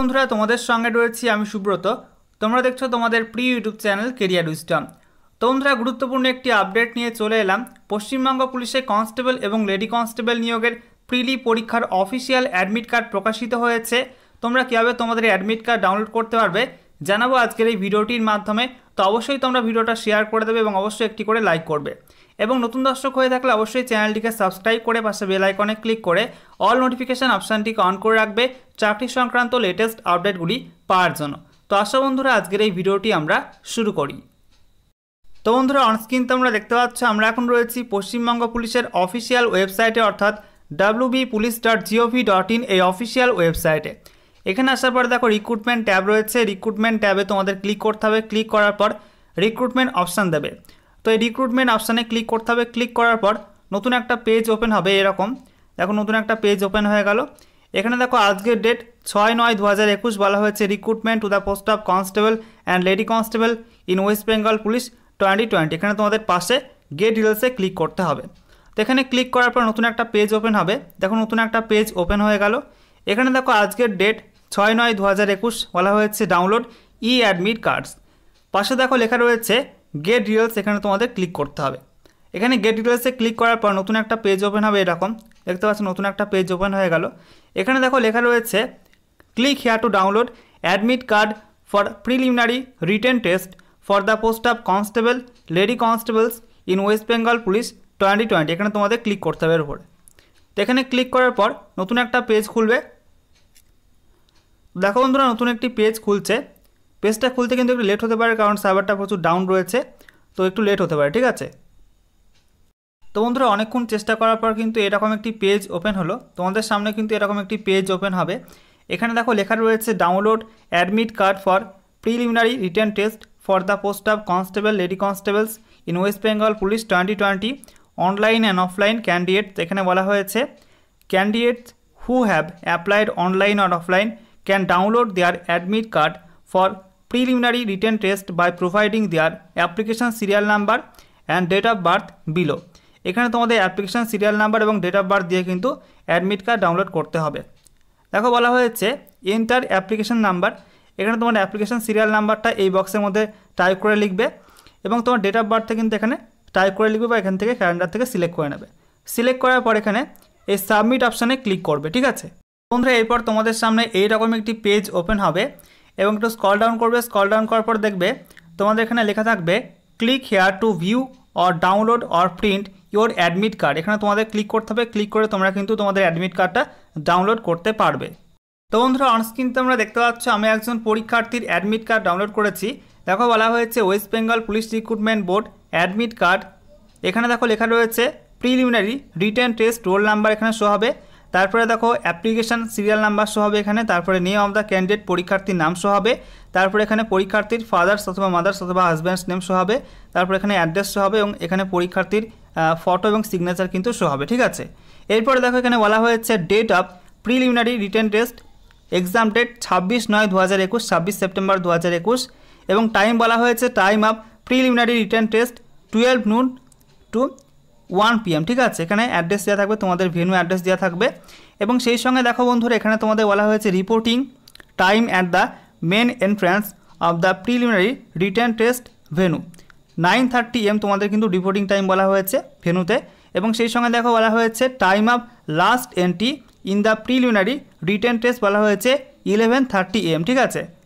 বন্ধুরা তোমাদের সঙ্গে রয়েছি আমি সুব্রত। তোমরা দেখছো তোমাদের প্রিয় ইউটিউব চ্যানেল কেরিয়ার উইজডম। তো বন্ধুরা গুরুত্বপূর্ণ একটি আপডেট নিয়ে চলে এলাম। পশ্চিমবঙ্গ পুলিশে কনস্টেবল এবং লেডি কনস্টেবল নিয়োগের প্রিলি পরীক্ষার অফিসিয়াল অ্যাডমিট কার্ড প্রকাশিত হয়েছে। তোমরা কীভাবে তোমাদের অ্যাডমিট কার্ড ডাউনলোড করতে পারবে জানাবো আজকের এই ভিডিওটির মাধ্যমে। তো অবশ্যই তোমরা ভিডিওটা শেয়ার করে দেবে এবং অবশ্যই একটি করে লাইক করবে, এবং নতুন দর্শক হয়ে থাকলে অবশ্যই চ্যানেলটিকে সাবস্ক্রাইব করে পাশে বেল আইকনে ক্লিক করে অল নোটিফিকেশান অপশানটিকে অন করে রাখবে চাকরি সংক্রান্ত লেটেস্ট আপডেটগুলি পাওয়ার জন্য। তো আশা বন্ধুরা আজকের এই ভিডিওটি আমরা শুরু করি। তো বন্ধুরা অনস্ক্রিন তোমরা দেখতে পাচ্ছ আমরা এখন রয়েছি পশ্চিমবঙ্গ পুলিশের অফিসিয়াল ওয়েবসাইটে, অর্থাৎ wbpulice.gov.in এই অফিসিয়াল ওয়েবসাইটে। এখানে আসার পর দেখো রিক্রুটমেন্ট ট্যাব রয়েছে। রিক্রুটমেন্ট ট্যাবে তোমাদের ক্লিক করতে হবে। ক্লিক করার পর রিক্রুটমেন্ট অপশান দেবে। তো এই রিক্রুটমেন্ট অপশানে ক্লিক করতে হবে। ক্লিক করার পর নতুন একটা পেজ ওপেন হবে এরকম। দেখো নতুন একটা পেজ ওপেন হয়ে গেল। এখানে দেখো আজকের ডেট 6/9/2021 বলা হয়েছে recruitment to the post of constable and lady constable in West Bengal police 2020। এখানে তোমাদের পাশে গেট ডিটেলসে ক্লিক করতে হবে। তো এখানে ক্লিক করার পর নতুন একটা পেজ ওপেন হবে। দেখো নতুন একটা পেজ ওপেন হয়ে গেল। এখানে দেখো আজকের ডেট 6/9/2021 বলা হয়েছে ডাউনলোড ই অ্যাডমিট কার্ডস। পাশে দেখো লেখা রয়েছে গেট ডিটেলস, এখানে তোমাদের ক্লিক করতে হবে। এখানে গেট ডিটেলসে ক্লিক করার পর নতুন একটা পেজ ওপেন হবে এরকম। দেখতে পাচ্ছ নতুন একটা পেজ ওপেন হয়ে গেল। এখানে দেখো লেখা রয়েছে click here to download admit card for preliminary written test for the post of constable lady constables in West Bengal police 2020। এখানে তোমাদের ক্লিক করতে হবে এর উপরে। তো এখানে ক্লিক করার পর নতুন একটা পেজ খুলবে। দেখো বন্ধুরা নতুন একটি পেজ খুলছে। পেজটা খুলতে কিন্তু একটু লেট হতে পারে, কারণ সার্ভারটা প্রচুর ডাউন রয়েছে, তো একটু লেট হতে পারে, ঠিক আছে। তো বন্ধুরা অনেকক্ষণ চেষ্টা করার পর কিন্তু এরকম একটি পেজ ওপেন হলো। তোমাদের সামনে কিন্তু এরকম একটি পেজ ওপেন হবে। এখানে দেখো লেখা রয়েছে download admit card for preliminary written test for the post of constable lady constables in West Bengal police 2020 online and offline candidates. এখানে বলা হয়েছে candidates who have applied online or offline can download their admit card for preliminary written test by providing their application serial number and date of birth below। এখানে তোমাদের application serial number এবং date of birth দিয়ে কিন্তু admit card download করতে হবে। দেখো বলা হয়েছে এন্টার অ্যাপ্লিকেশান নাম্বার। এখানে তোমার অ্যাপ্লিকেশান সিরিয়াল নাম্বারটা এই বক্সের মধ্যে টাইপ করে লিখবে, এবং তোমার ডেট অফ বার্থটা কিন্তু এখানে টাইপ করে লিখবে বা এখান থেকে ক্যালেন্ডার থেকে সিলেক্ট করে নেবে। সিলেক্ট করার পর এখানে এই সাবমিট অপশানে ক্লিক করবে, ঠিক আছে বন্ধুরা। এরপর তোমাদের সামনে এইরকম একটি পেজ ওপেন হবে, এবং একটু স্ক্রল ডাউন করবে। স্ক্রল ডাউন করার পর দেখবে তোমাদের এখানে লেখা থাকবে click here to view or download or print your admit card. এখানে তোমাদের ক্লিক করতে হবে। ক্লিক করে তোমরা কিন্তু তোমাদের অ্যাডমিট কার্ডটা ডাউনলোড করতে পারবে। তো বন্ধুরা অনস্ক্রিন তোমরা দেখতে পাচ্ছ আমি একজন পরীক্ষার্থীর অ্যাডমিট কার্ড ডাউনলোড করেছি। দেখো বলা হয়েছে West Bengal police recruitment board admit card. এখানে দেখো লেখা রয়েছে preliminary written test roll number, এখানে শো হবে। তারপরে দেখো অ্যাপ্লিকেশান সিরিয়াল নাম্বার শো হবে এখানে। তারপরে নেম অফ দ্য ক্যান্ডিডেট, পরীক্ষার্থীর নাম শো হবে। তারপরে এখানে পরীক্ষার্থীর ফাদার্স অথবা মাদার্স অথবা হাজব্যান্ডস নেম শো হবে। তারপরে এখানে অ্যাড্রেস শো হবে, এবং এখানে পরীক্ষার্থীর ফটো এবং সিগনেচার কিন্তু শো হবে, ঠিক আছে। এরপরে দেখো এখানে বলা হয়েছে date of preliminary written test exam date 26/9/2021 26 September 2021, এবং টাইম বলা হয়েছে time of preliminary written test 12 noon to 1 PM, ঠিক আছে। এখানে অ্যাড্রেস দেওয়া থাকবে, তোমাদের ভেন্যু অ্যাড্রেস দেওয়া থাকবে, এবং সেই সঙ্গে দেখো বন্ধুরা এখানে তোমাদের বলা হয়েছে reporting time at the main entrance of the preliminary written test venue 9:30 AM তোমাদের কিন্তু রিপোর্টিং টাইম বলা হয়েছে ভেন্যুতে। এবং সেই সঙ্গে দেখো বলা হয়েছে time of last entry in the preliminary written test বলা হয়েছে 11:30 AM, ঠিক আছে।